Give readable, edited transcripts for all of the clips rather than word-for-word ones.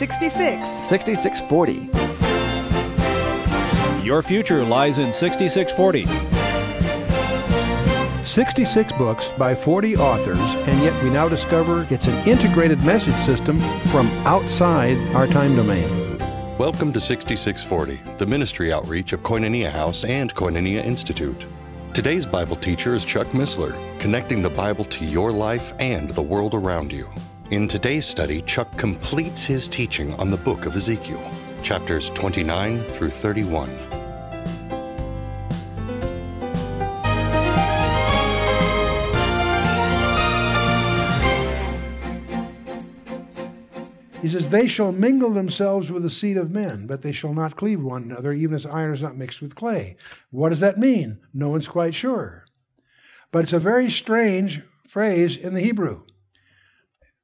6640. Your future lies in 6640. 66 books by 40 authors, and yet we now discover it's an integrated message system from outside our time domain. Welcome to 6640, the ministry outreach of Koinonia House and Koinonia Institute. Today's Bible teacher is Chuck Missler, connecting the Bible to your life and the world around you. In today's study, Chuck completes his teaching on the book of Ezekiel, chapters 29 through 31. He says, they shall mingle themselves with the seed of men, but they shall not cleave one another, even as iron is not mixed with clay. What does that mean? No one's quite sure. But it's a very strange phrase in the Hebrew.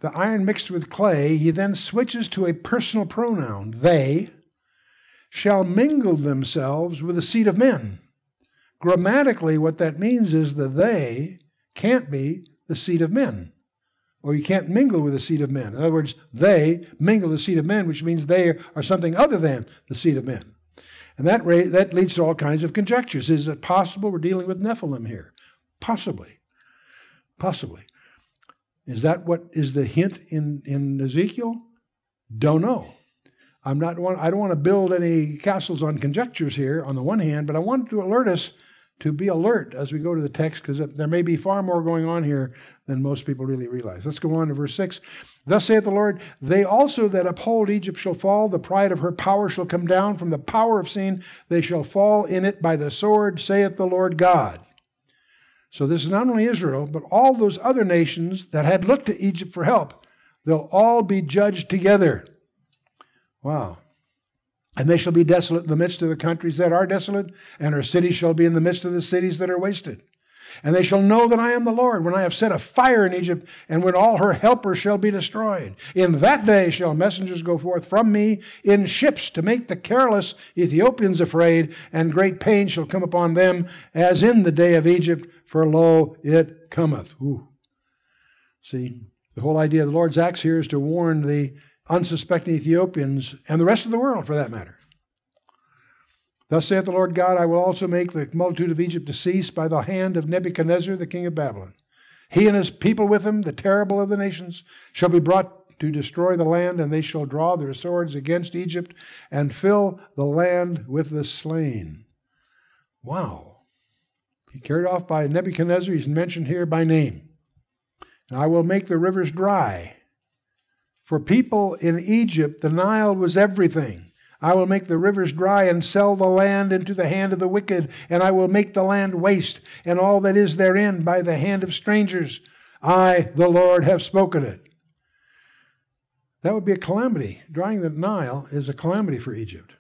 The iron mixed with clay, he then switches to a personal pronoun. They shall mingle themselves with the seed of men. Grammatically, what that means is the they can't be the seed of men. Or you can't mingle with the seed of men. In other words, they mingle the seed of men, which means they are something other than the seed of men. And that leads to all kinds of conjectures. Is it possible we're dealing with Nephilim here? Possibly. Possibly. Is that what is the hint in Ezekiel? Don't know. I don't want to build any castles on conjectures here on the one hand, but I want to alert us to be alert as we go to the text, because there may be far more going on here than most people really realize. Let's go on to verse 6. Thus saith the Lord, they also that uphold Egypt shall fall, the pride of her power shall come down from the power of sin, they shall fall in it by the sword, saith the Lord God. So this is not only Israel, but all those other nations that had looked to Egypt for help. They'll all be judged together. Wow. And they shall be desolate in the midst of the countries that are desolate, and her cities shall be in the midst of the cities that are wasted. And they shall know that I am the Lord, when I have set a fire in Egypt, and when all her helpers shall be destroyed. In that day shall messengers go forth from me in ships to make the careless Ethiopians afraid, and great pain shall come upon them, as in the day of Egypt, for lo, it cometh. Ooh. See, the whole idea of the Lord's acts here is to warn the unsuspecting Ethiopians, and the rest of the world for that matter. Thus saith the Lord God, I will also make the multitude of Egypt to cease by the hand of Nebuchadnezzar, the king of Babylon. He and his people with him, the terrible of the nations, shall be brought to destroy the land, and they shall draw their swords against Egypt and fill the land with the slain. Wow. He carried off by Nebuchadnezzar, he's mentioned here by name. And I will make the rivers dry. For people in Egypt, the Nile was everything. I will make the rivers dry and sell the land into the hand of the wicked, and I will make the land waste, and all that is therein by the hand of strangers. I, the Lord, have spoken it. That would be a calamity. Drying the Nile is a calamity for Egypt.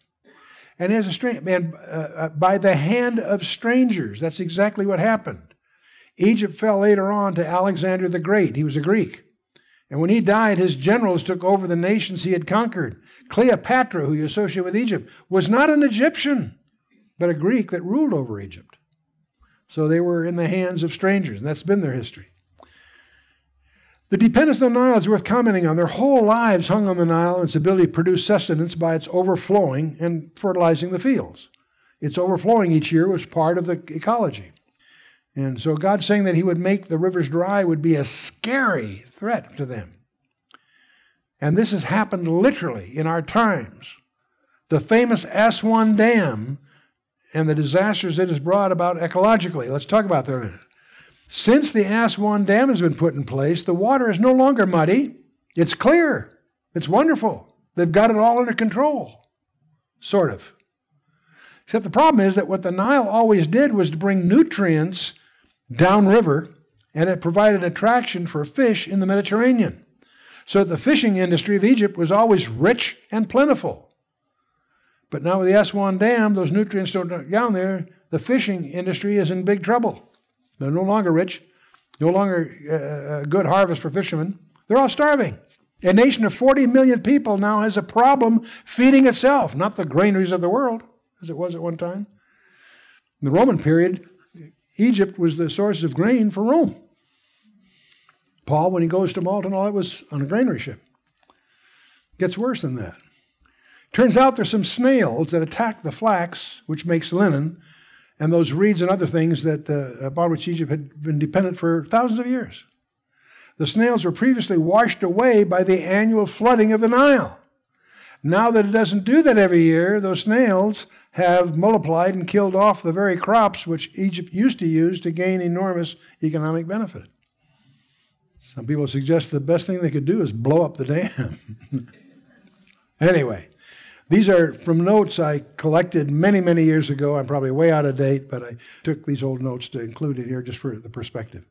And as a by the hand of strangers, that's exactly what happened. Egypt fell later on to Alexander the Great. He was a Greek. And when he died, his generals took over the nations he had conquered. Cleopatra, who you associate with Egypt, was not an Egyptian, but a Greek that ruled over Egypt. So they were in the hands of strangers, and that's been their history. The dependence on the Nile is worth commenting on. Their whole lives hung on the Nile and its ability to produce sustenance by its overflowing and fertilizing the fields. Its overflowing each year was part of the ecology. And so God saying that he would make the rivers dry would be a scary threat to them. And this has happened literally in our times. The famous Aswan Dam and the disasters it has brought about ecologically. Let's talk about that in a minute. Since the Aswan Dam has been put in place, the water is no longer muddy. It's clear. It's wonderful. They've got it all under control. Sort of. Except the problem is that what the Nile always did was to bring nutrients downriver, and it provided attraction for fish in the Mediterranean. So the fishing industry of Egypt was always rich and plentiful. But now with the Aswan Dam, those nutrients don't go down there. The fishing industry is in big trouble. They're no longer rich, no longer a good harvest for fishermen. They're all starving. A nation of 40 million people now has a problem feeding itself, not the granaries of the world, as it was at one time. In the Roman period, Egypt was the source of grain for Rome. Paul, when he goes to Malta and all that, was on a granary ship. Gets worse than that. Turns out there's some snails that attack the flax, which makes linen, and those reeds and other things that upon which Egypt had been dependent for thousands of years. The snails were previously washed away by the annual flooding of the Nile. Now that it doesn't do that every year, those snails have multiplied and killed off the very crops which Egypt used to use to gain enormous economic benefit. Some people suggest the best thing they could do is blow up the dam. Anyway, these are from notes I collected many, many years ago. I'm probably way out of date, but I took these old notes to include it here just for the perspective.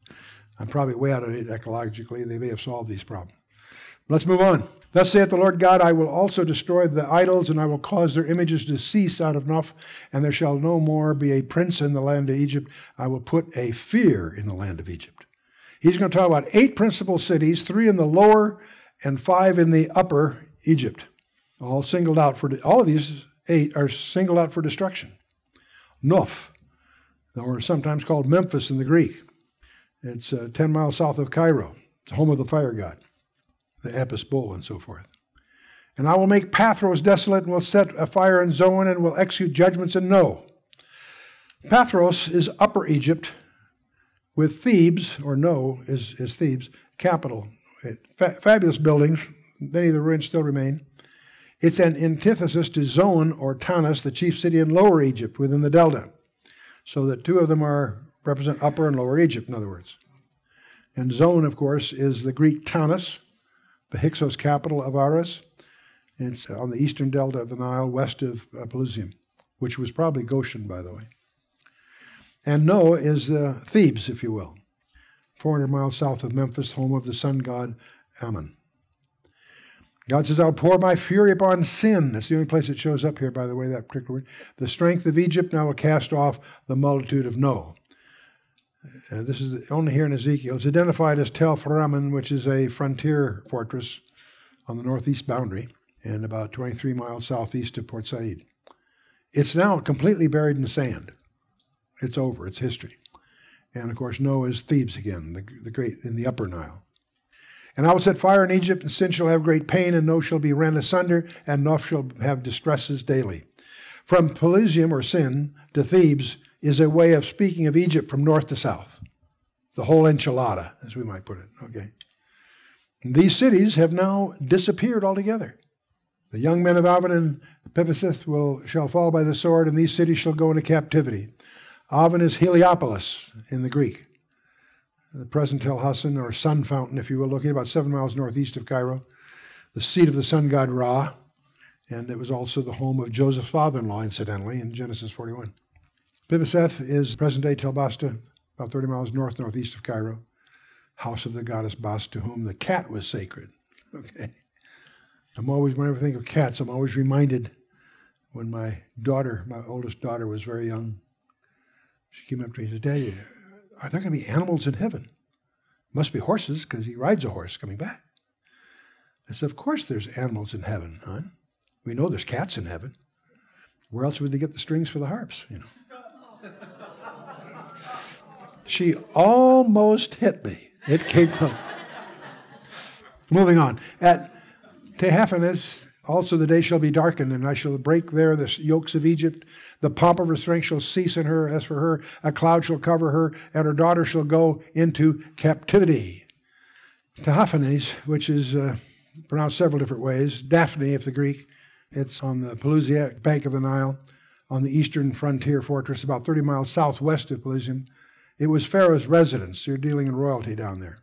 I'm probably way out of date ecologically. They may have solved these problems. Let's move on. Thus saith the Lord God, I will also destroy the idols, and I will cause their images to cease out of Noph, and there shall no more be a prince in the land of Egypt. I will put a fear in the land of Egypt. He's going to talk about 8 principal cities, 3 in the lower and 5 in the upper Egypt. All singled out for, all of these 8 are singled out for destruction. Noph, or sometimes called Memphis in the Greek. It's 10 miles south of Cairo. It's the home of the fire god, the Apis bull, and so forth. And I will make Pathros desolate, and will set a fire in Zoan, and will execute judgments in Noah. Pathros is Upper Egypt, with Thebes, or Noah is Thebes, capital. Fabulous buildings, many of the ruins still remain. It's an antithesis to Zoan, or Tanis, the chief city in Lower Egypt, within the Delta. So that two of them represent Upper and Lower Egypt, in other words. And Zoan, of course, is the Greek Tanis, the Hyksos capital, Avaris. It's on the eastern delta of the Nile, west of Pelusium, which was probably Goshen, by the way. And Noah is Thebes, if you will, 400 miles south of Memphis, home of the sun god Ammon. God says, I'll pour my fury upon sin. That's the only place it shows up here, by the way, that particular word. The strength of Egypt, and I will cast off the multitude of Noah. This is only here in Ezekiel. It's identified as Tel Pharamin, which is a frontier fortress on the northeast boundary and about 23 miles southeast of Port Said. It's now completely buried in sand. It's over. It's history. And, of course, Noah is Thebes again, the great in the upper Nile. And I will set fire in Egypt, and sin shall have great pain, and Noah shall be rent asunder, and Noph shall have distresses daily. From Pelusium, or sin, to Thebes, is a way of speaking of Egypt from north to south. The whole enchilada, as we might put it. Okay. And these cities have now disappeared altogether. The young men of Avon and Pibeseth shall fall by the sword, and these cities shall go into captivity. Avon is Heliopolis in the Greek. The present Tel Hassan, or Sun Fountain, if you will, located about 7 miles northeast of Cairo. The seat of the sun god Ra. And it was also the home of Joseph's father-in-law, incidentally, in Genesis 41. Pibeseth is present-day Tel Basta, about 30 miles northeast of Cairo, house of the goddess Bast, to whom the cat was sacred. Okay. Whenever I think of cats, I'm always reminded when my oldest daughter was very young, she came up to me and said, Daddy, are there going to be animals in heaven? Must be horses, because he rides a horse coming back. I said, of course there's animals in heaven, hon. We know there's cats in heaven. Where else would they get the strings for the harps, you know? She almost hit me. It came close. Moving on. At Tehaphanes, also the day shall be darkened, and I shall break there the yokes of Egypt. The pomp of her strength shall cease in her. As for her, a cloud shall cover her, and her daughter shall go into captivity. Tehaphanes, which is pronounced several different ways, Daphne, if the Greek, it's on the Pelusium bank of the Nile, on the eastern frontier fortress, about 30 miles southwest of Pelusium. It was Pharaoh's residence. You're dealing in royalty down there.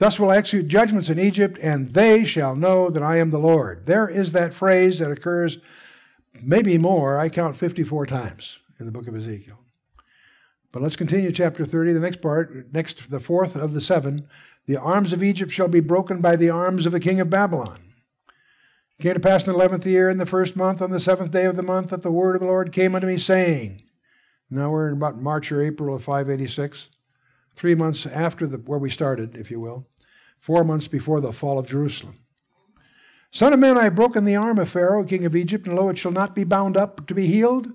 Thus will I execute judgments in Egypt, and they shall know that I am the Lord. There is that phrase that occurs maybe more. I count 54 times in the book of Ezekiel. But let's continue chapter 30, the next part, next the fourth of the 7. The arms of Egypt shall be broken by the arms of the king of Babylon. It came to pass in the 11th year, in the first month, on the 7th day of the month, that the word of the Lord came unto me, saying, now we're in about March or April of 586, 3 months after where we started, if you will, 4 months before the fall of Jerusalem. Son of man, I have broken the arm of Pharaoh, king of Egypt, and lo, it shall not be bound up to be healed,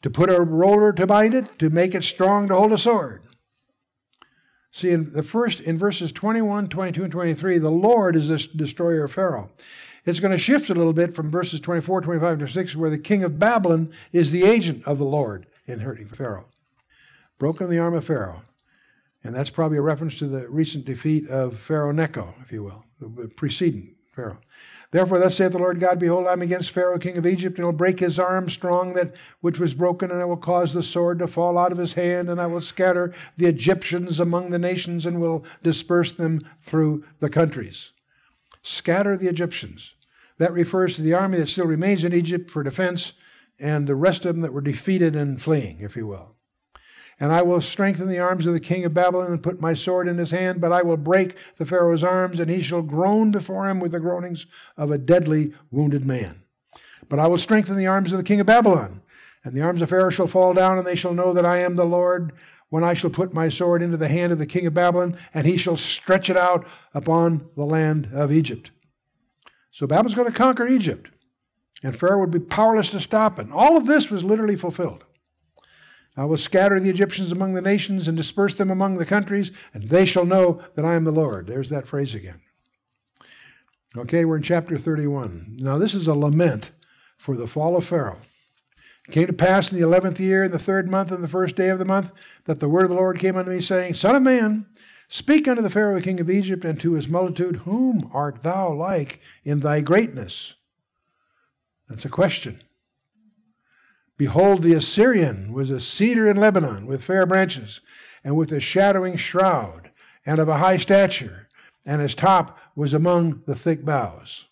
to put a roller to bind it, to make it strong to hold a sword. See, in verses 21, 22, and 23, the Lord is this destroyer of Pharaoh. It's going to shift a little bit from verses 24, 25, and 26, where the king of Babylon is the agent of the Lord in hurting Pharaoh. Broken the arm of Pharaoh. And that's probably a reference to the recent defeat of Pharaoh Necho, if you will, the preceding Pharaoh. Therefore, thus saith the Lord God, behold, I am against Pharaoh, king of Egypt, and will break his arm strong, that which was broken, and I will cause the sword to fall out of his hand, and I will scatter the Egyptians among the nations, and will disperse them through the countries. Scatter the Egyptians. That refers to the army that still remains in Egypt for defense, and the rest of them that were defeated and fleeing, if you will. And I will strengthen the arms of the king of Babylon and put my sword in his hand, but I will break the Pharaoh's arms, and he shall groan before him with the groanings of a deadly wounded man. But I will strengthen the arms of the king of Babylon, and the arms of Pharaoh shall fall down, and they shall know that I am the Lord, when I shall put my sword into the hand of the king of Babylon, and he shall stretch it out upon the land of Egypt. So Babylon's going to conquer Egypt, and Pharaoh would be powerless to stop him. All of this was literally fulfilled. I will scatter the Egyptians among the nations and disperse them among the countries, and they shall know that I am the Lord. There's that phrase again. Okay, we're in chapter 31. Now this is a lament for the fall of Pharaoh. It came to pass in the 11th year, in the 3rd month, on the 1st day of the month, that the word of the Lord came unto me, saying, Son of man, speak unto the Pharaoh the king of Egypt, and to his multitude, whom art thou like in thy greatness? That's a question. Behold, the Assyrian was a cedar in Lebanon, with fair branches, and with a shadowing shroud, and of a high stature, and his top was among the thick boughs.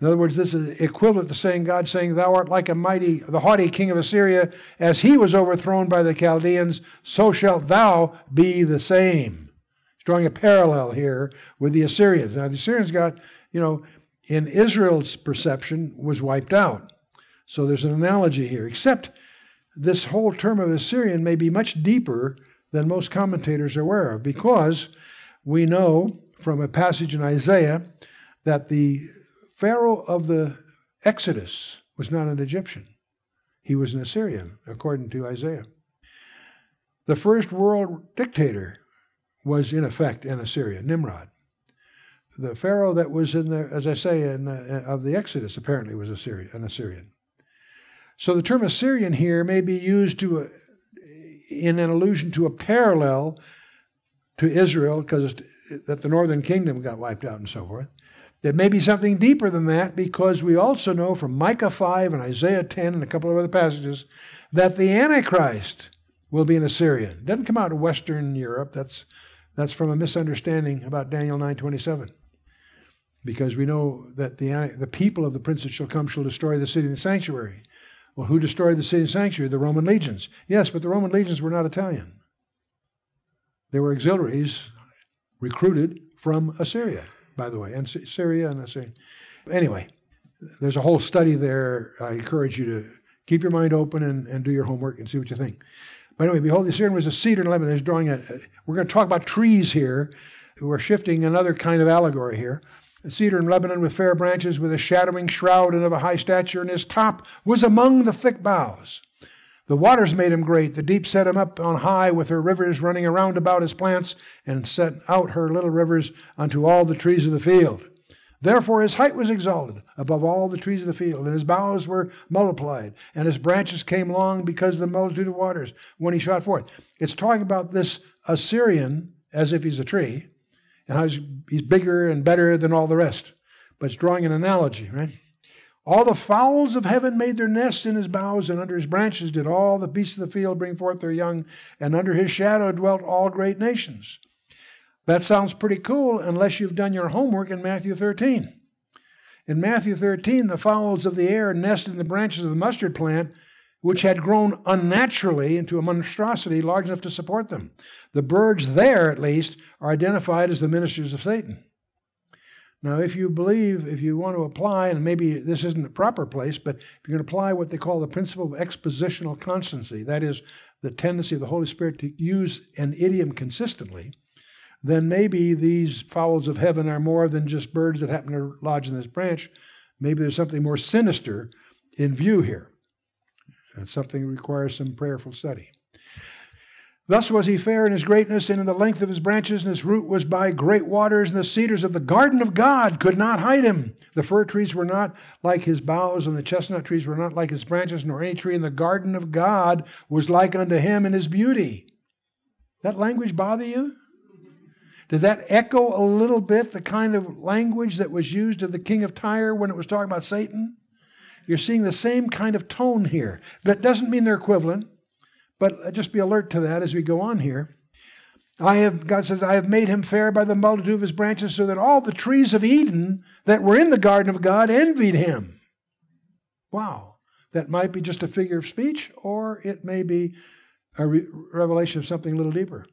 In other words, this is equivalent to saying, God saying, Thou art like the haughty king of Assyria, as he was overthrown by the Chaldeans, so shalt thou be the same. He's drawing a parallel here with the Assyrians. Now, the Assyrians got, in Israel's perception, was wiped out. So there's an analogy here, except this whole term of Assyrian may be much deeper than most commentators are aware of, because we know from a passage in Isaiah that the Pharaoh of the Exodus was not an Egyptian. He was an Assyrian, according to Isaiah. The first world dictator was, in effect, an Assyrian, Nimrod. The Pharaoh that was in the, as I say, of the Exodus apparently was an Assyrian. So the term Assyrian here may be used in an allusion to a parallel to Israel, because that the northern kingdom got wiped out and so forth. It may be something deeper than that, because we also know from Micah 5 and Isaiah 10 and a couple of other passages that the Antichrist will be an Assyrian. It doesn't come out of Western Europe. That's from a misunderstanding about Daniel 9:27. Because we know that the people of the prince that shall come shall destroy the city and the sanctuary. Well, who destroyed the city and sanctuary? The Roman legions. Yes, but the Roman legions were not Italian. They were auxiliaries recruited from Assyria, by the way, and Syria and Assyria. Anyway, there's a whole study there. I encourage you to keep your mind open and do your homework and see what you think. But anyway, behold, the Assyrian was a cedar in Lebanon. There's drawing we're going to talk about trees here. We're shifting another kind of allegory here. A cedar in Lebanon with fair branches, with a shadowing shroud and of a high stature, and his top was among the thick boughs. The waters made him great, the deep set him up on high, with her rivers running around about his plants, and set out her little rivers unto all the trees of the field. Therefore his height was exalted above all the trees of the field, and his boughs were multiplied, and his branches came long because of the multitude of waters when he shot forth. It's talking about this Assyrian as if he's a tree, and how he's bigger and better than all the rest. But it's drawing an analogy, right? All the fowls of heaven made their nests in his boughs, and under his branches did all the beasts of the field bring forth their young, and under his shadow dwelt all great nations. That sounds pretty cool unless you've done your homework in Matthew 13. In Matthew 13, the fowls of the air nested in the branches of the mustard plant, which had grown unnaturally into a monstrosity large enough to support them. The birds there, at least, are identified as the ministers of Satan. Now, if you want to apply, and maybe this isn't the proper place, but if you're going to apply what they call the principle of expositional constancy, that is, the tendency of the Holy Spirit to use an idiom consistently, then maybe these fowls of heaven are more than just birds that happen to lodge in this branch. Maybe there's something more sinister in view here. That's something that requires some prayerful study. Thus was he fair in his greatness, and in the length of his branches, and his root was by great waters, and the cedars of the garden of God could not hide him. The fir trees were not like his boughs, and the chestnut trees were not like his branches, nor any tree in the garden of God was like unto him in his beauty. That language bother you? Did that echo a little bit the kind of language that was used of the king of Tyre when it was talking about Satan? You're seeing the same kind of tone here. That doesn't mean they're equivalent, but just be alert to that as we go on here. God says, I have made him fair by the multitude of his branches, so that all the trees of Eden that were in the garden of God envied him. Wow. That might be just a figure of speech, or it may be a revelation of something a little deeper.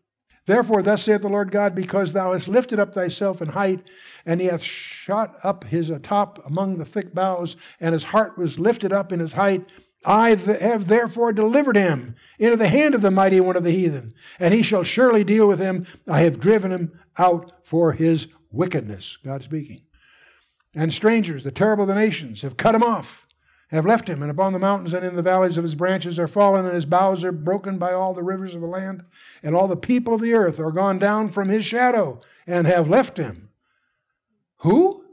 Therefore, thus saith the Lord God, because thou hast lifted up thyself in height, and he hath shot up his top among the thick boughs, and his heart was lifted up in his height, I have therefore delivered him into the hand of the mighty one of the heathen, and he shall surely deal with him. I have driven him out for his wickedness. God speaking. And strangers, the terrible of the nations, have cut him off, have left him, and upon the mountains and in the valleys of his branches are fallen, and his boughs are broken by all the rivers of the land, and all the people of the earth are gone down from his shadow and have left him. Who?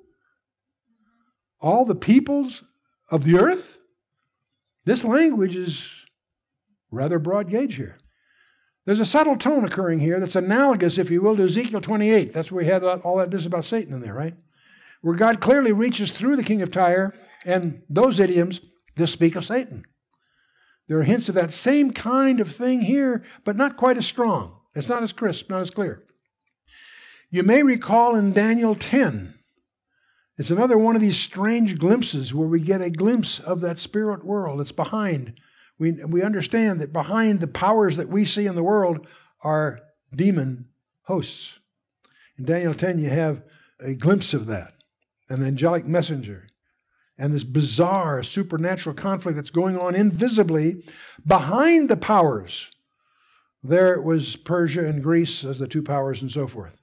All the peoples of the earth? This language is rather broad gauge here. There's a subtle tone occurring here that's analogous, if you will, to Ezekiel 28. That's where we had all that business about Satan in there, right? Where God clearly reaches through the king of Tyre and those idioms to speak of Satan. There are hints of that same kind of thing here, but not quite as strong. It's not as crisp, not as clear. You may recall in Daniel 10, it's another one of these strange glimpses where we get a glimpse of that spirit world that's behind. We understand that behind the powers that we see in the world are demon hosts. In Daniel 10, you have a glimpse of that, an angelic messenger, and this bizarre supernatural conflict that's going on invisibly behind the powers. There it was Persia and Greece as the two powers and so forth.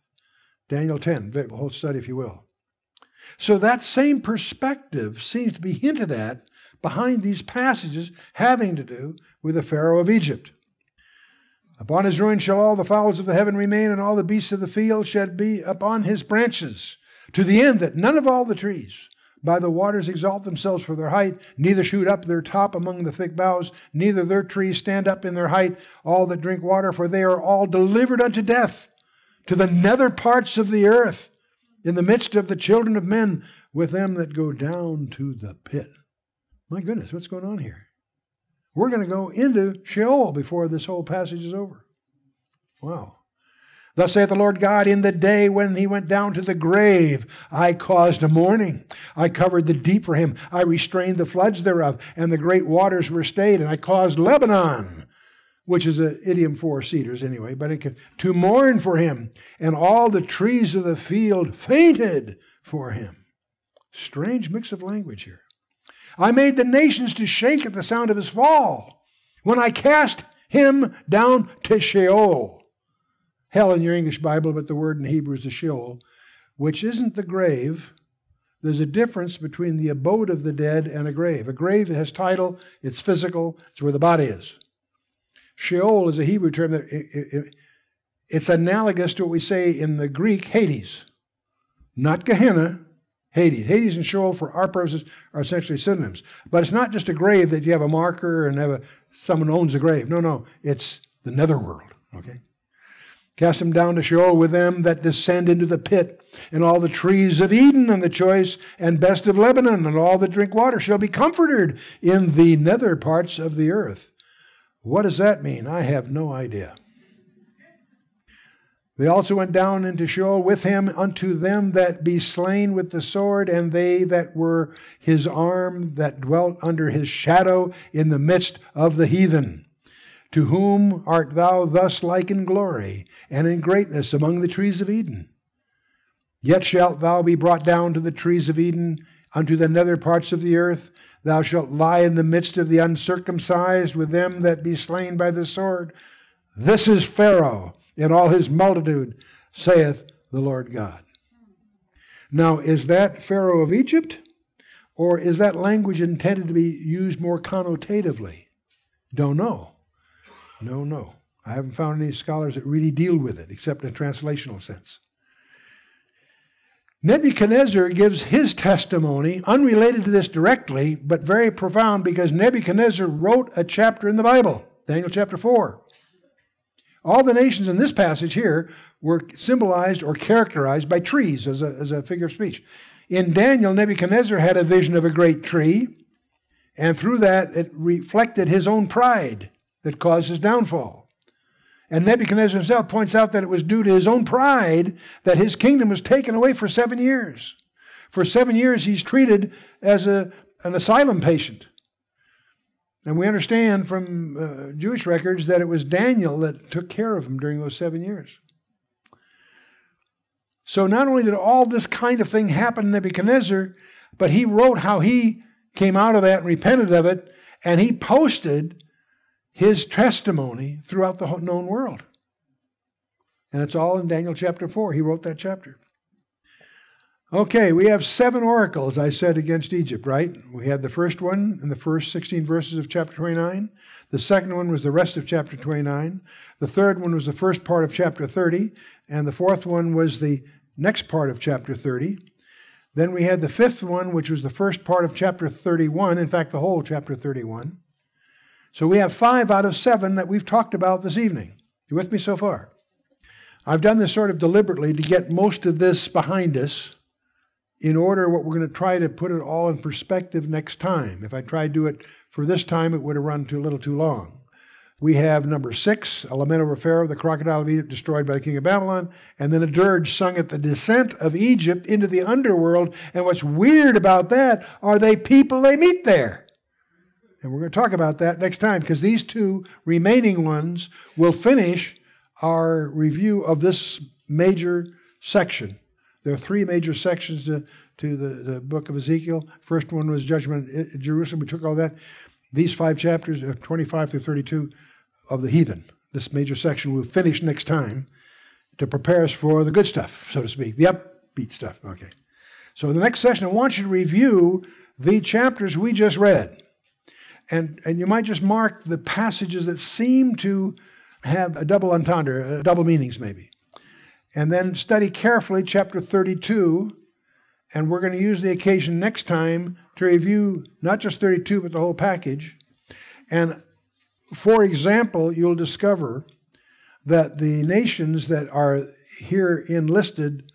Daniel 10, the whole study, if you will. So that same perspective seems to be hinted at behind these passages having to do with the Pharaoh of Egypt. Upon his ruin shall all the fowls of the heaven remain, and all the beasts of the field shall be upon his branches, to the end that none of all the trees by the waters exalt themselves for their height, neither shoot up their top among the thick boughs, neither their trees stand up in their height, all that drink water, for they are all delivered unto death, to the nether parts of the earth, in the midst of the children of men, with them that go down to the pit. My goodness, what's going on here? We're going to go into Sheol before this whole passage is over. Wow. Thus saith the Lord God, in the day when he went down to the grave, I caused a mourning. I covered the deep for him. I restrained the floods thereof, and the great waters were stayed, and I caused Lebanon, which is an idiom for cedars anyway, but it could, to mourn for him, and all the trees of the field fainted for him. Strange mix of language here. I made the nations to shake at the sound of his fall, when I cast him down to Sheol. Hell in your English Bible, but the word in Hebrew is the Sheol, which isn't the grave. There's a difference between the abode of the dead and a grave. A grave has title, it's physical, it's where the body is. Sheol is a Hebrew term that it's analogous to what we say in the Greek, Hades. Not Gehenna, Hades. Hades and Sheol, for our purposes, are essentially synonyms. But it's not just a grave that you have a marker and have someone owns a grave. No, no. It's the netherworld, okay? Cast him down to Sheol with them that descend into the pit, and all the trees of Eden and the choice and best of Lebanon, and all that drink water shall be comforted in the nether parts of the earth. What does that mean? I have no idea. They also went down into Sheol with him unto them that be slain with the sword, and they that were his arm that dwelt under his shadow in the midst of the heathen. To whom art thou thus like in glory and in greatness among the trees of Eden? Yet shalt thou be brought down to the trees of Eden, unto the nether parts of the earth. Thou shalt lie in the midst of the uncircumcised with them that be slain by the sword. This is Pharaoh and all his multitude, saith the Lord God. Now, is that Pharaoh of Egypt? Or is that language intended to be used more connotatively? Don't know. No, no. I haven't found any scholars that really deal with it, except in a translational sense. Nebuchadnezzar gives his testimony, unrelated to this directly, but very profound, because Nebuchadnezzar wrote a chapter in the Bible, Daniel chapter 4. All the nations in this passage here were symbolized or characterized by trees as a figure of speech. In Daniel, Nebuchadnezzar had a vision of a great tree, and through that it reflected his own pride that caused his downfall. And Nebuchadnezzar himself points out that it was due to his own pride that his kingdom was taken away for 7 years. For 7 years, he's treated as an asylum patient. And we understand from Jewish records that it was Daniel that took care of him during those 7 years. So not only did all this kind of thing happen to Nebuchadnezzar, but he wrote how he came out of that and repented of it, and he posted his testimony throughout the known world. And it's all in Daniel chapter 4. He wrote that chapter. Okay, we have 7 oracles, I said, against Egypt, right? We had the first one in the first 16 verses of chapter 29. The second one was the rest of chapter 29. The third one was the first part of chapter 30. And the fourth one was the next part of chapter 30. Then we had the fifth one, which was the first part of chapter 31. In fact, the whole chapter 31. So we have 5 out of 7 that we've talked about this evening. You with me so far? I've done this sort of deliberately to get most of this behind us in order what we're going to try to put it all in perspective next time. If I try to do it for this time, it would have run a little too long. We have number 6, a lament over Pharaoh, the crocodile of Egypt destroyed by the king of Babylon, and then a dirge sung at the descent of Egypt into the underworld. And what's weird about that are they people they meet there. And we're going to talk about that next time, because these 2 remaining ones will finish our review of this major section. There are 3 major sections to the book of Ezekiel. First one was judgment in Jerusalem. We took all that. These 5 chapters, 25 through 32 of the heathen. This major section will finish next time to prepare us for the good stuff, so to speak, the upbeat stuff. Okay. So in the next session, I want you to review the chapters we just read. And you might just mark the passages that seem to have a double entendre, double meanings maybe. And then study carefully chapter 32, and we're going to use the occasion next time to review not just 32, but the whole package. And for example, you'll discover that the nations that are here enlisted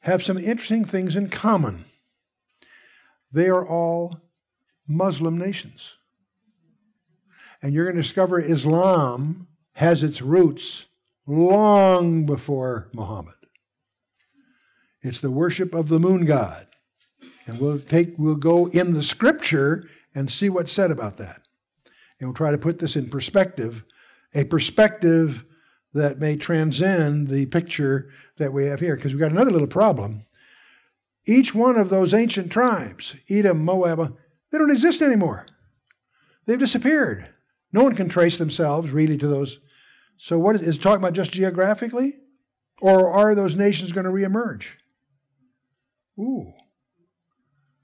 have some interesting things in common. They are all Muslim nations. And you're going to discover Islam has its roots long before Muhammad. It's the worship of the moon god. And we'll go in the scripture and see what's said about that. And we'll try to put this in perspective, a perspective that may transcend the picture that we have here. Because we've got another little problem. Each one of those ancient tribes, Edom, Moab, they don't exist anymore. They've disappeared. No one can trace themselves really to those. So what is it talking about, just geographically? Or are those nations going to reemerge? Ooh.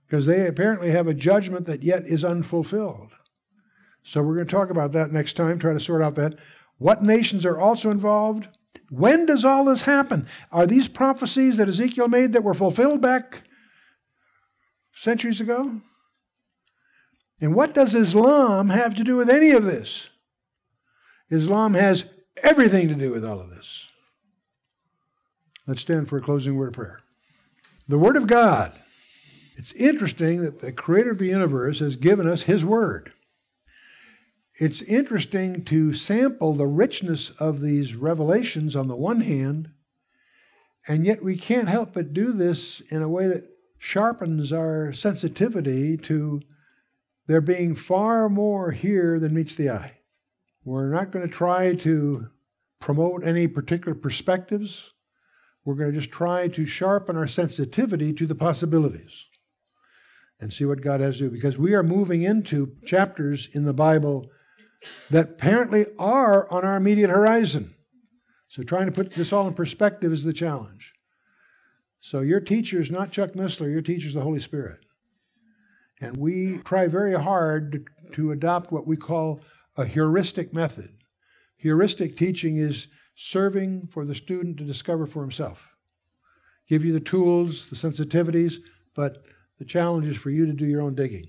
Because they apparently have a judgment that yet is unfulfilled. So we're going to talk about that next time, try to sort out that. What nations are also involved? When does all this happen? Are these prophecies that Ezekiel made that were fulfilled back centuries ago? And what does Islam have to do with any of this? Islam has everything to do with all of this. Let's stand for a closing word of prayer. The Word of God. It's interesting that the Creator of the universe has given us His Word. It's interesting to sample the richness of these revelations on the one hand, and yet we can't help but do this in a way that sharpens our sensitivity to there being far more here than meets the eye. We're not going to try to promote any particular perspectives. We're going to just try to sharpen our sensitivity to the possibilities and see what God has to do. Because we are moving into chapters in the Bible that apparently are on our immediate horizon. So trying to put this all in perspective is the challenge. So your teacher is not Chuck Missler. Your teacher is the Holy Spirit. And we try very hard to adopt what we call a heuristic method, Heuristic teaching is serving for the student to discover for himself. Give you the tools, the sensitivities, but the challenge is for you to do your own digging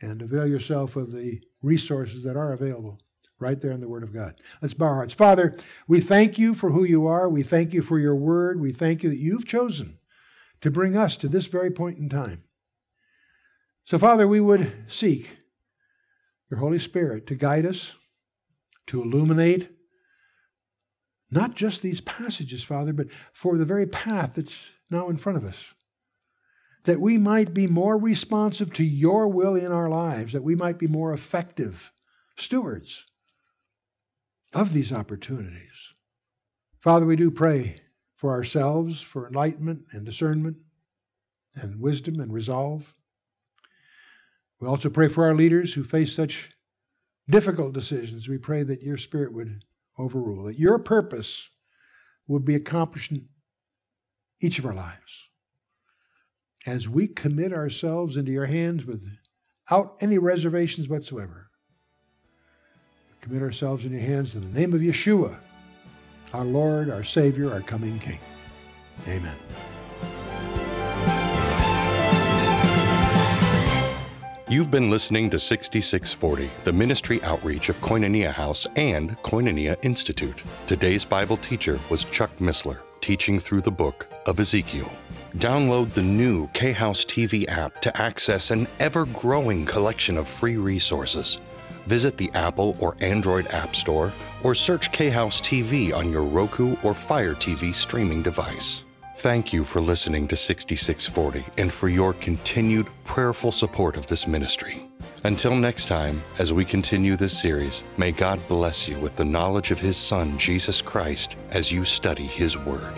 and avail yourself of the resources that are available right there in the Word of God. Let's bow our hearts. Father, we thank you for who you are. We thank you for your Word. We thank you that you've chosen to bring us to this very point in time. So, Father, we would seek your Holy Spirit to guide us, to illuminate not just these passages, Father, but for the very path that's now in front of us, that we might be more responsive to your will in our lives, that we might be more effective stewards of these opportunities. Father, we do pray for ourselves, for enlightenment and discernment and wisdom and resolve. We also pray for our leaders who face such difficult decisions. We pray that your Spirit would overrule, that your purpose would be accomplished in each of our lives. As we commit ourselves into your hands without any reservations whatsoever, we commit ourselves in your hands in the name of Yeshua, our Lord, our Savior, our coming King. Amen. You've been listening to 6640, the ministry outreach of Koinonia House and Koinonia Institute. Today's Bible teacher was Chuck Missler, teaching through the book of Ezekiel. Download the new K-House TV app to access an ever-growing collection of free resources. Visit the Apple or Android App Store or search K-House TV on your Roku or Fire TV streaming device. Thank you for listening to 6640 and for your continued prayerful support of this ministry. Until next time, as we continue this series, may God bless you with the knowledge of His Son, Jesus Christ, as you study His Word.